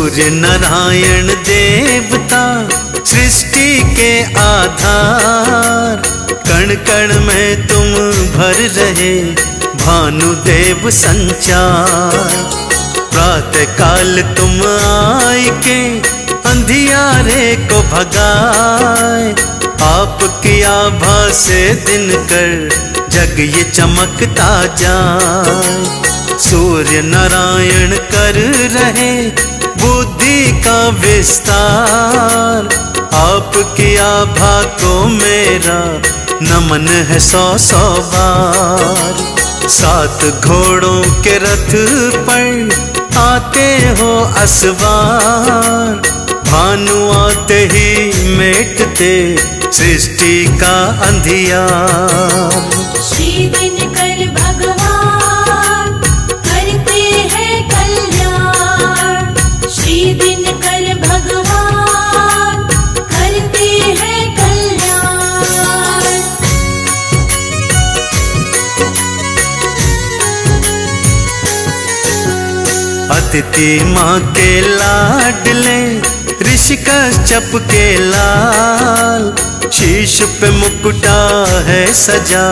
सूर्य नारायण देवता सृष्टि के आधार, कण कण में तुम भर रहे भानुदेव संचार। प्रातः काल तुम आए के अंधियारे को भगाए, आपकी आभा से दिन कर जग ये चमकता जाए। सूर्य नारायण कर रहे बुद्धि का विस्तार, आपकी आभा को मेरा नमन है सौ सौ बार। सात घोड़ों के रथ पर आते हो असवार, भानु आते ही मेटते सृष्टि का अंधियार। श्री दिनकर भगवान करते हैं कल्याण, श्री दिनकर भगवान करते हैं कल्याण। अतिथि माँ के लाडले ऋषि कश्यप के लाल, शीश पे मुकुटा है सजा,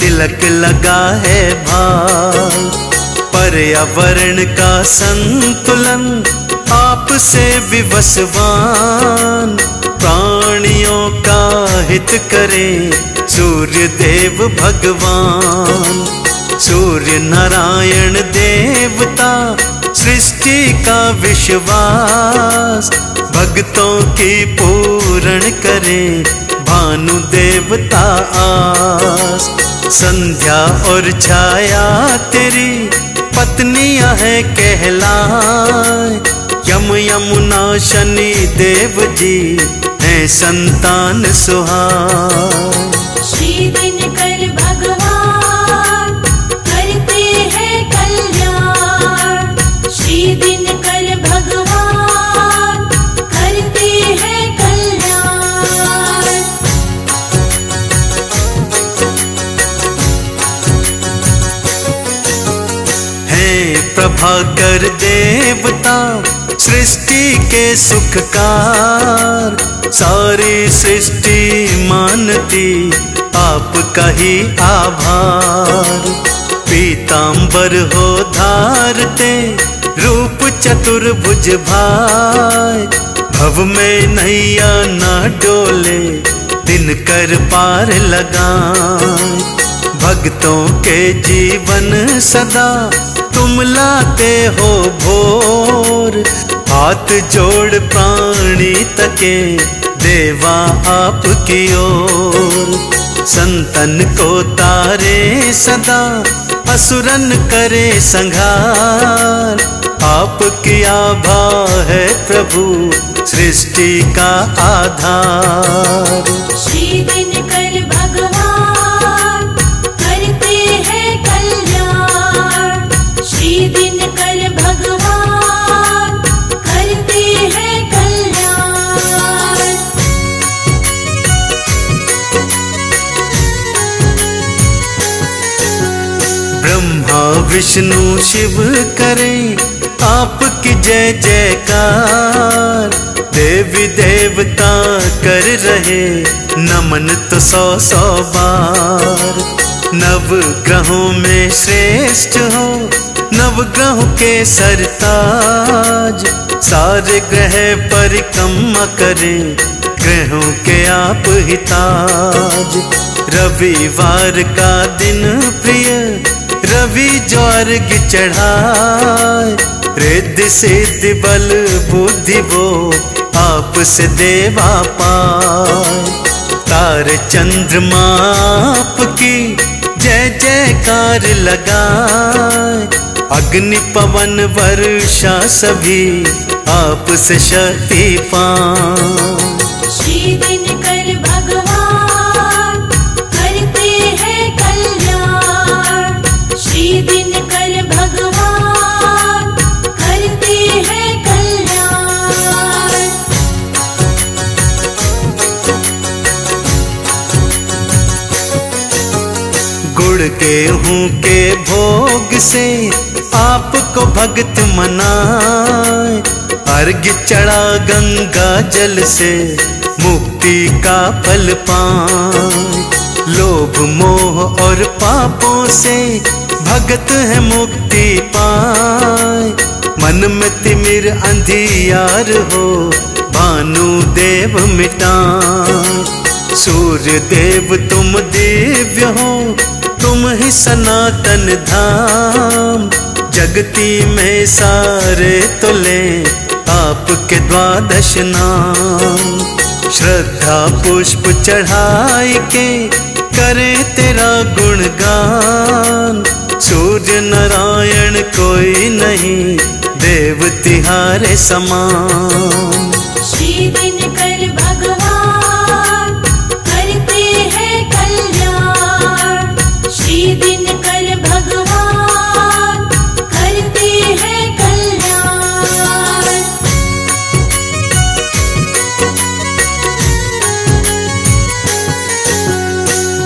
तिलक लगा है भाल। पर्यावरण का संतुलन आपसे विवशवान, प्राणियों का हित करे सूर्य देव भगवान। सूर्य नारायण देवता सृष्टि का विश्वास, भक्तों की पूर्ण करे भानु देवता आस। संध्या और छाया तेरी पत्नियां हैं कहलाए, यम यमुना शनि देव जी हैं संतान सुहाए। श्री दिनकर भगवान करते हैं कल्याण, श्री दिनकर भगवान भाकर देवता सृष्टि के सुखकार, सारी सृष्टि मानती आपका ही आभार। पीतांबर हो धारते रूप चतुर्भुज भाई, भव में नैया ना डोले दिनकर पार लगाए। भक्तों के जीवन सदा तुम लाते हो भोर, हाथ जोड़ प्राणी तके देवा आपकी ओर। संतन को तारे सदा असुरन करे संहार, आपकी आभा है प्रभु सृष्टि का आधार। श्री दिनकर भगवान करते हैं कल्याण, श्री दिनकर भगवान करते हैं कल्याण। ब्रह्मा विष्णु शिव करें आपकी जय जयकार, देवी देवता कर रहे नमन तो सौ सौ बार। नव ग्रहों में श्रेष्ठ हो नवग्रह के सरताज, सारे ग्रह परिक्रमा करे ग्रहों के आप हिताज। रविवार का दिन प्रिय रवि ज्वार्ग चढ़ाए, रिद्धि सिद्धि बल बुद्धि वो आपसे देवा पाए। तारे चंद्रमा आपकी जय जयकार लगाए, अग्नि पवन वर्षा सभी आपसे शक्ति पाए। श्री दिनकर भगवान करते हैं कल्याण, श्री दिनकर भगवान करते हैं कल्याण। गुड़ गेहूं के भोग से आपको भगत मनाए, मार्ग चढ़ा गंगा जल से मुक्ति का फल पाए। लोभ मोह और पापों से भगत है मुक्ति पाए। मन में तिमिर अंधियार हो भानु देव मिटाए। सूर्य देव तुम दिव्य हो तुम ही सनातन धाम। जगती में सारे तुले आपके द्वादश नाम। श्रद्धा पुष्प चढ़ाए के करे तेरा गुणगान। सूर्य नारायण कोई नहीं देव तिहारे समान। श्री दिन कर भगवान करते हैं कल्याण। श्री दिन कर भगवान करते हैं कल्याण।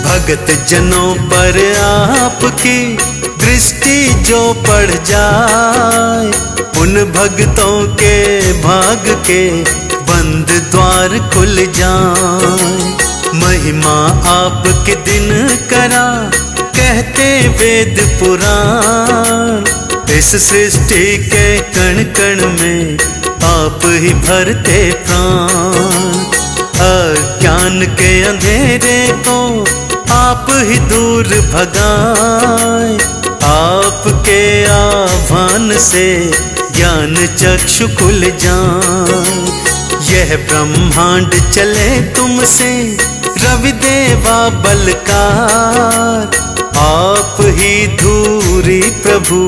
भगत जनों पर आपकी दृष्टि जो पड़ जाए। उन भगतों के भाग के बंद द्वार खुल जाए। महिमा आपके दिन करा कहते वेद पुराण। इस सृष्टि के कण कण में आप ही भरते प्राण। अज्ञान के अंधेरे को आप ही दूर भगाए। आपके आह्वान से ज्ञान चक्षु खुल जाए। यह ब्रह्मांड चले तुमसे रविदेवा बलकार। आप ही धूरी प्रभु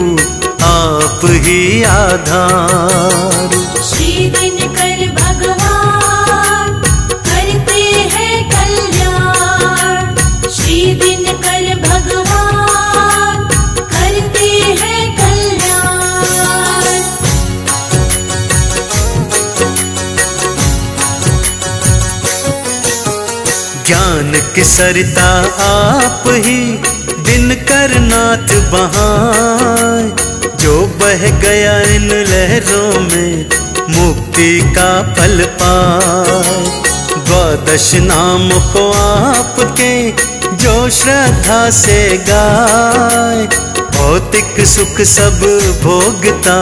आप ही आधार। श्री दिन कर भगवान करते हैं कल्याण। श्री दिन कर भगवान करते हैं ज्ञान की सरिता आप ही दिन कर नाथ बहाए। जो बह गया इन लहरों में मुक्ति का फल पाए। द्वादश नाम को आपके जो श्रद्धा से गाए। भौतिक सुख सब भोगता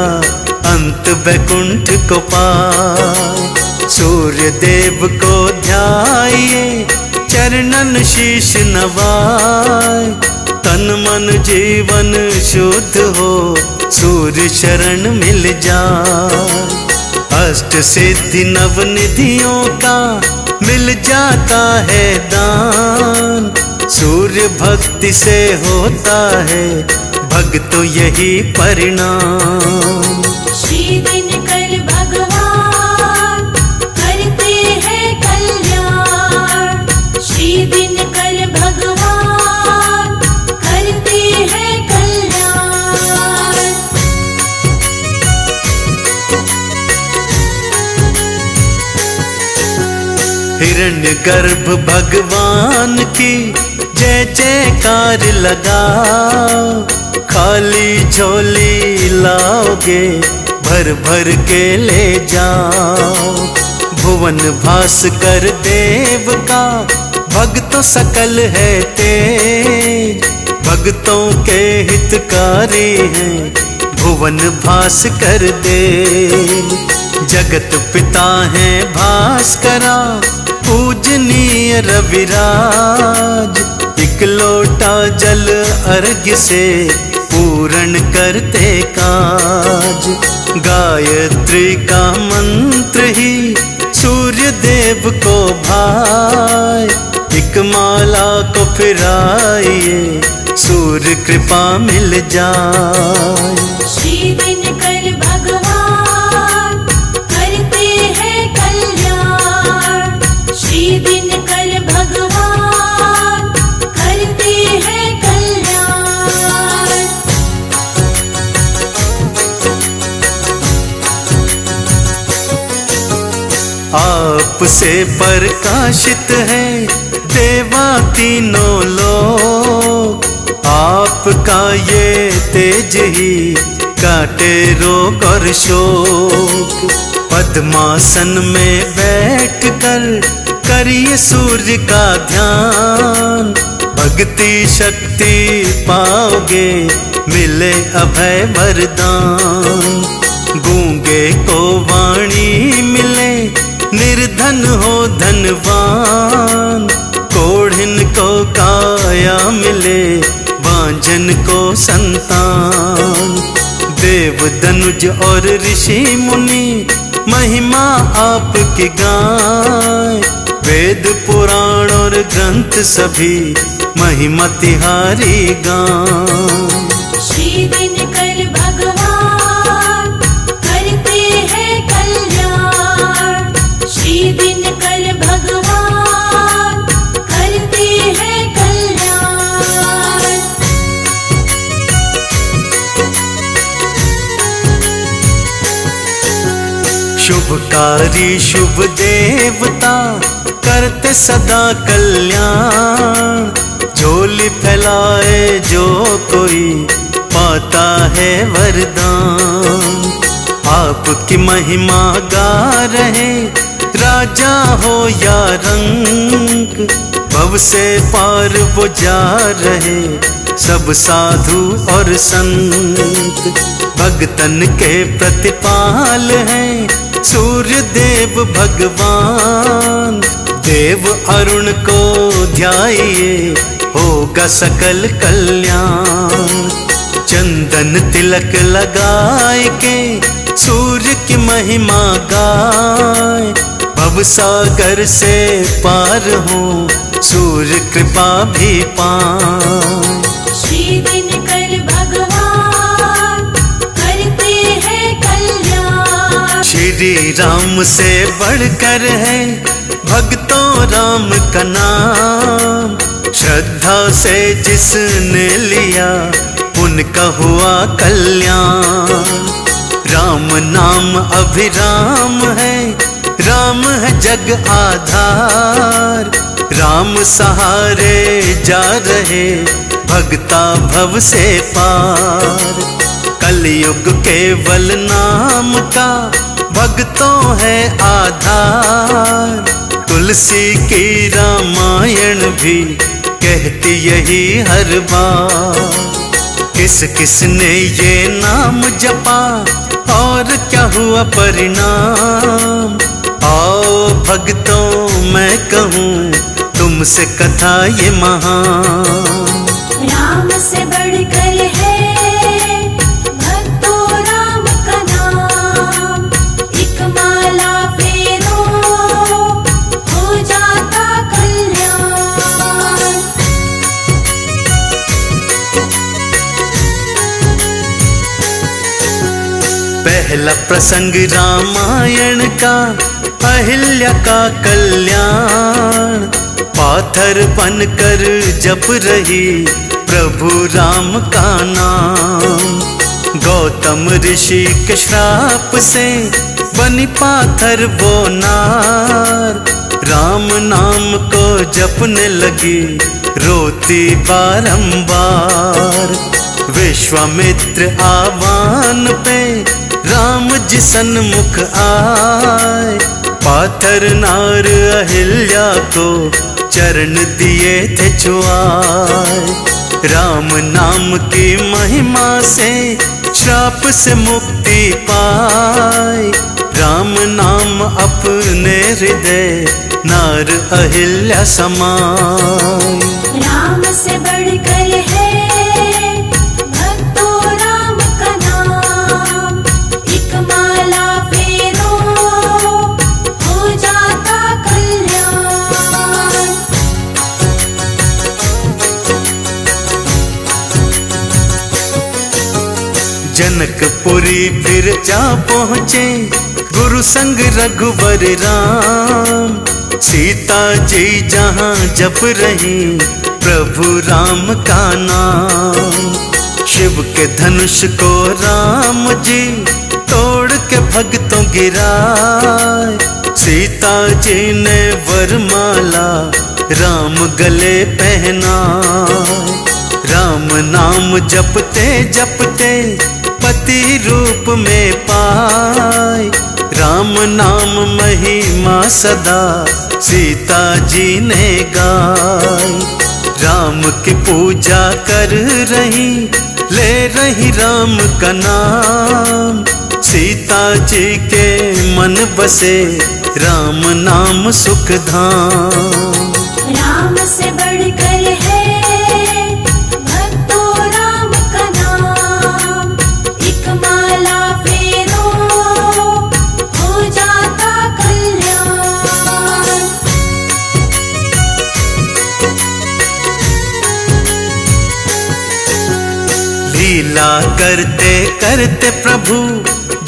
अंत वैकुंठ को पाए। सूर्य देव को ध्याइए चरणन शीश नवाए। तन मन जीवन शुद्ध हो सूर्य शरण मिल जाए। अष्ट सिद्धि नव निधियों का मिल जाता है दान। सूर्य भक्ति से होता है भक्त यही परिणाम। श्री दिन कर भगवान करते हैं कल्याण। श्री दिन कर भगवान करते हैं कल्याण। हिरण्यगर्भ भगवान की जय जयकार लगाओ। खाली झोली लाओगे भर भर के ले जाओ। भुवन भास्कर देव का भगतों सकल है तेज। भगतों के हितकारी हैं भुवन भास्कर देव। जगत पिता हैं भास्करा पूजनीय रविराज। एक लोटा जल अर्घ्य से पूर्ण करते काज। गायत्री का मंत्र ही सूर्य देव को भाए। एक माला को फिराइए सूर्य कृपा मिल जाए। श्री दिन कर भगवान करते हैं कल्याण। श्री दिन कर भगवान करते हैं कल्याण। आपसे प्रकाशित है देवा तीनों लोग। आपका ये तेज ही काटे रोग और शोक। पद्मासन में बैठ कर करिए सूर्य का ध्यान, भक्ति शक्ति पाओगे मिले अभय वरदान। गूंगे को वाणी मिले निर्धन हो धनवान, कोढ़िन को काया मिले वांझन को संतान। देव दनुज और ऋषि मुनि महिमा आपके गाय, वेद पुराण और ग्रंथ सभी महिमा तिहारी गाय। श्री दिनकर भगवान करते हैं कल्याण, श्री दिनकर भगवान करते हैं कल्याण। शुभकारी शुभ देवता करते सदा कल्याण, झोली फैलाए जो कोई पाता है वरदान। आपकी महिमा गा रहे राजा हो या रंक, भव से पार वो जा रहे सब साधु और संत। भक्तन के प्रतिपाल हैं सूर्य देव भगवान, देव अरुण को ध्याइए होगा सकल कल्याण। चंदन तिलक लगाए के सूर्य की महिमा गाए, भव सागर से पार हो सूर्य कृपा भी पाए। श्री दिनकर भगवान करते हैं कल्याण, श्री राम से बढ़कर है भक्तों राम का नाम। श्रद्धा से जिसने लिया उनका हुआ कल्याण, राम नाम अभिराम है, राम है जग आधार। राम सहारे जा रहे भक्ता भव से पार, कलयुग केवल नाम का भक्तों है आधार। तुलसी की रामायण भी कहती यही हर बार, किस किसने ये नाम जपा और क्या हुआ परिणाम। आओ भक्तों मैं कहूँ तुमसे कथा ये महान। राम से बढ़कर है भक्तों राम का नाम, एक माला पहला प्रसंग रामायण का अहिल्या का कल्याण। पाथर बनकर जप रही प्रभु राम का नाम, गौतम ऋषि के श्राप से बनी पाथर वो नार। राम नाम को जपने लगी रोती बारंबार, विश्वामित्र आवान पे राम जी सन्मुख आए। पाथर नार अहिल्या को चरण दिए थे छुआए, राम नाम की महिमा से श्राप से मुक्ति पाए। राम नाम अपने हृदय नार अहिल्या समान, राम से बढ़कर है जनकपुरी। फिर जा पहुँचे गुरु संग रघुवर राम, सीता जी जहाँ जप रही प्रभु राम का नाम। शिव के धनुष को राम जी तोड़ के भक्तों गिराए, सीता जी ने वरमाला राम गले पहना। राम नाम जपते जपते पति रूप में पाए, राम नाम महिमा सदा सीता जी ने गाई। राम की पूजा कर रही, ले रही राम का नाम। सीता जी के मन बसे राम नाम सुखधाम। राम से बढ़कर है भक्तों राम का नाम। एक माला फेरो हो जाता कल्याण। लीला करते करते प्रभु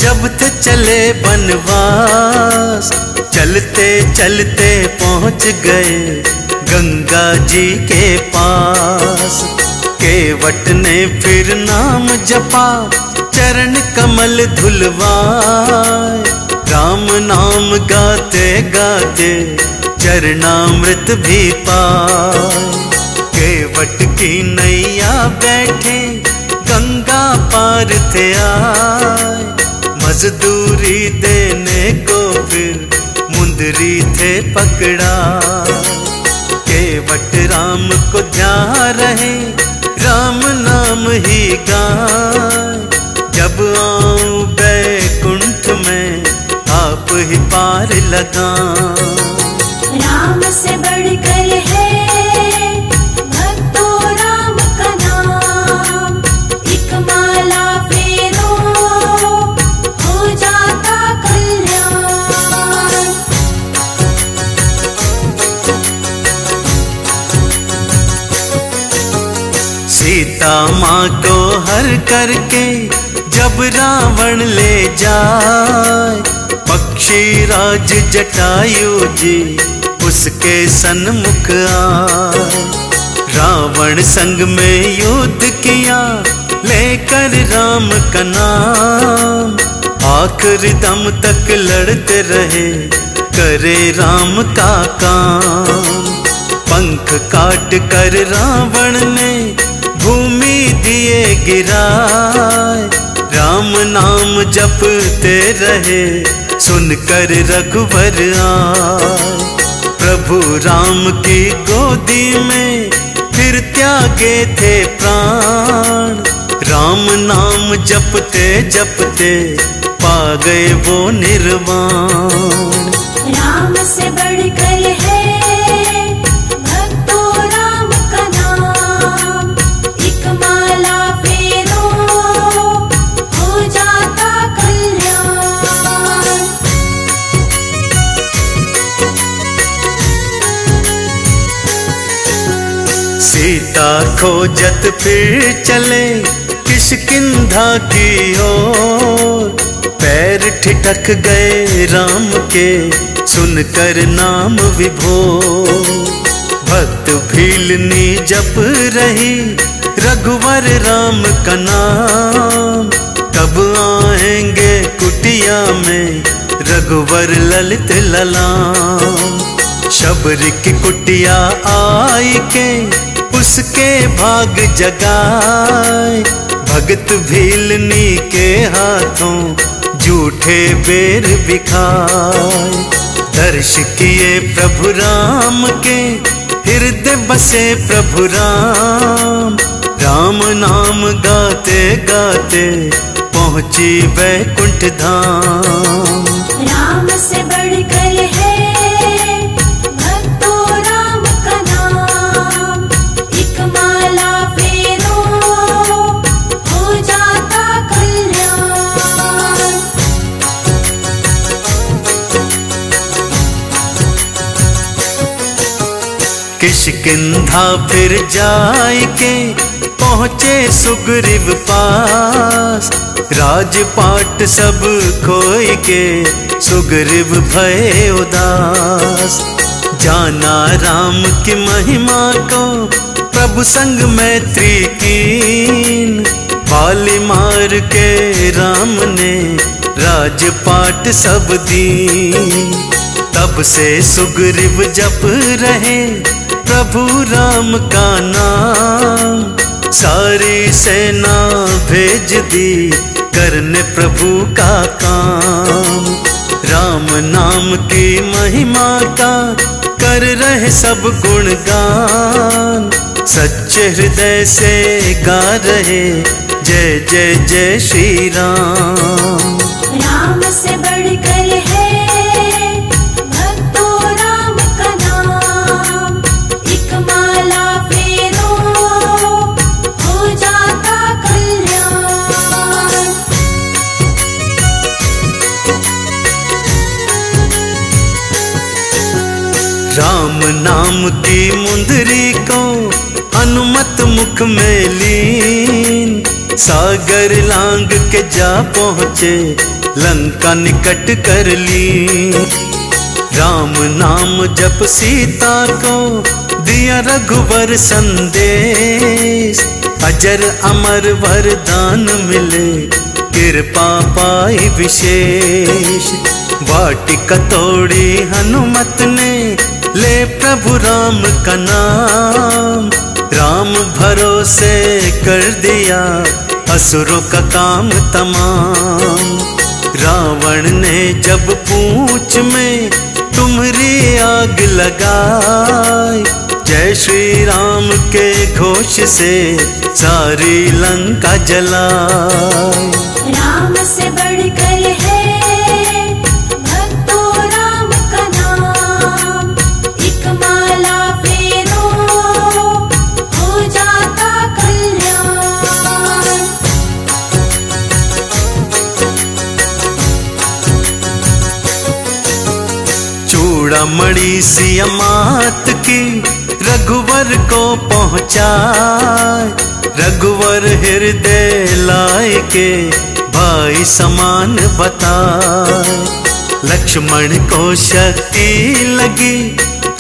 जब ते चले बनवास। चलते चलते पहुँच गए गंगा जी के पास। केवट ने फिर नाम जपा, चरण कमल धुलवाए। राम नाम गाते गाते चरणामृत भी पाए। केवट की नैया बैठे, गंगा पार थे आए। मजदूरी देने को फिर मुंदरी थे पकड़ा। केवट राम को ध्या रहे, राम नाम ही गाए। जब आऊं बैकुंठ में आप ही पार लगा। राम से बढ़कर है भक्तों राम का नाम। एक माला सीता माँ को हर करके जब रावण ले जाए। पक्षीराज जटायु जी उसके सन्मुख आए। रावण संग में युद्ध किया, लेकर राम का नाम। आखिर दम तक लड़ते रहे, करे राम का काम। पंख काट कर रावण ने भूमि दिए गिराए। राम नाम जपते रहे, सुनकर रघुवर आए। प्रभु राम की गोदी में फिर त्यागे थे प्राण। राम नाम जपते जपते पा गए वो निर्वाण। राम से बढ़कर है भक्तों राम का नाम। सीता खोजत फिर चले किष्किंधा की ओर। पैर ठिठक गए राम के, सुनकर नाम विभोर। भक्त भीलनी जप रही, रघुवर राम का नाम। कब आएंगे कुटिया में रघुवर ललित ललाम। शबरी की कुटिया आई के उसके भाग जगाए। भगत भीलनी के हाथों झूठे बेर बिखाए। दर्श किए प्रभु राम के, हृदय बसे प्रभु राम। राम नाम गाते गाते पहुँची वैकुंठ धाम। राम से बढ़कर है किष्किंधा फिर जाए के पहुँचे सुग्रीव पास। राजपाट सब खोए के सुग्रीव भय उदास। जाना राम की महिमा को, प्रभु संग मैत्री कीन। पाली मार के राम ने राजपाट सब दीन। तब से सुग्रीव जप रहे प्रभु राम का नाम। सारी सेना भेज दी करने प्रभु का काम। राम नाम की महिमा का कर रहे सब गुणगान, सच्चे हृदय से गा रहे जय जय जय श्री राम। राम से बढ़कर है भक्तों राम का नाम, एक माला फेरो हो जाता कल्याण। राम नाम की मुंदरी को हनुमत मुख में लीन, सागर लांग के जा पहुँचे लंका निकट कर ली। राम नाम जप सीता को दिया रघुवर संदेश, अजर अमर वरदान मिले कृपा पाई विशेष। वाटिका तोड़ी हनुमत ने ले प्रभु राम का नाम, राम भरोसे कर दिया असुरों का काम तमाम। रावण ने जब पूंछ में तुम्हारी आग लगाई, जय श्री राम के घोष से सारी लंका जलाए। राम से बढ़कर है मणि सिया मात की रघुवर को पहुँचाए, रघुवर हृदय लाए के भाई समान बताए। लक्ष्मण को शक्ति लगी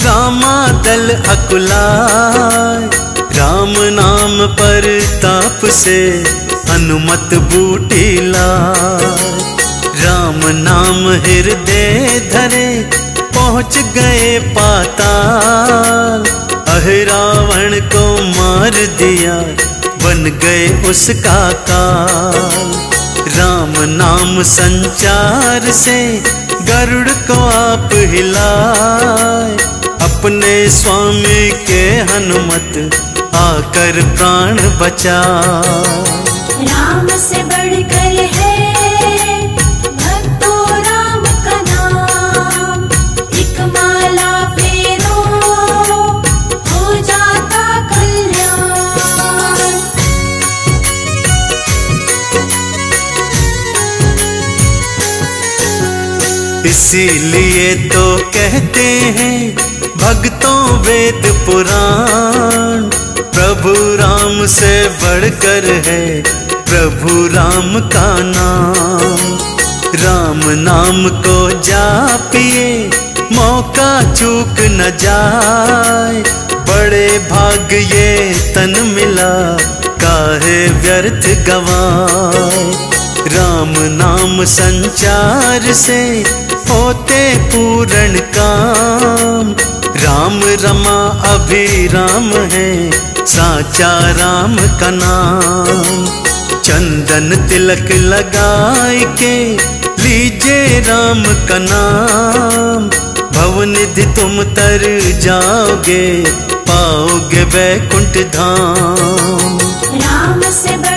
रामादल अकुलाए, राम नाम पर ताप से हनुमत बूटी लाए। राम नाम हृदय धरे पहुँच गए पाताल, अहिरावण को मार दिया बन गए उसका काल। राम नाम संचार से गरुड़ को आप हिलाए, अपने स्वामी के हनुमत आकर प्राण बचाए। राम से बढ़कर है इसीलिए तो कहते हैं भक्तों वेद पुराण, प्रभु राम से बढ़कर है प्रभु राम का नाम। राम नाम को जापिए मौका चूक न जाए, बड़े भाग ये तन मिला काहे व्यर्थ गवाए। राम नाम संचार से होते पूर्ण काम, राम रमा अभी राम है साचा राम का नाम। चंदन तिलक लगाए के लीजे राम का नाम, भवनिधि तुम तर जाओगे पाओगे वैकुंठ धाम। राम से